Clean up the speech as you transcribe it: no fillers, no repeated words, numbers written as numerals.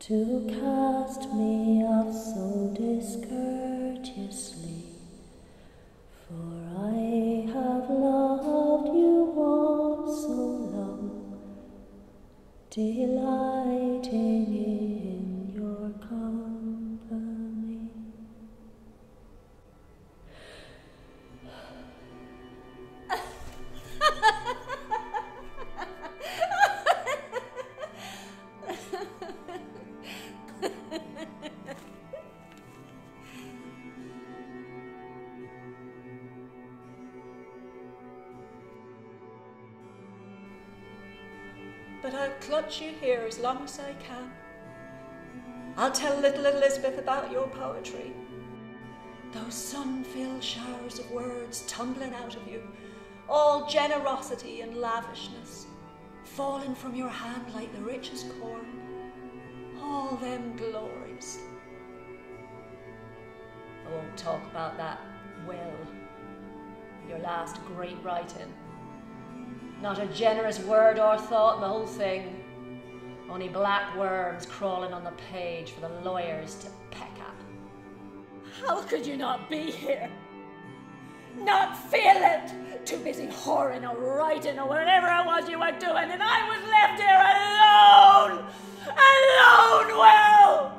To cast me off so discourteously, for I have loved you all so long, delighting in your company. But I'll clutch you here as long as I can. I'll tell little Elizabeth about your poetry. Those sun-filled showers of words tumbling out of you, all generosity and lavishness, falling from your hand like the richest corn. All them glories. I won't talk about that will, your last great writing. Not a generous word or thought in the whole thing. Only black worms crawling on the page for the lawyers to peck at. How could you not be here? Not feel it? Too busy whoring or writing or whatever it was you were doing, and I was left here alone! Alone, Will!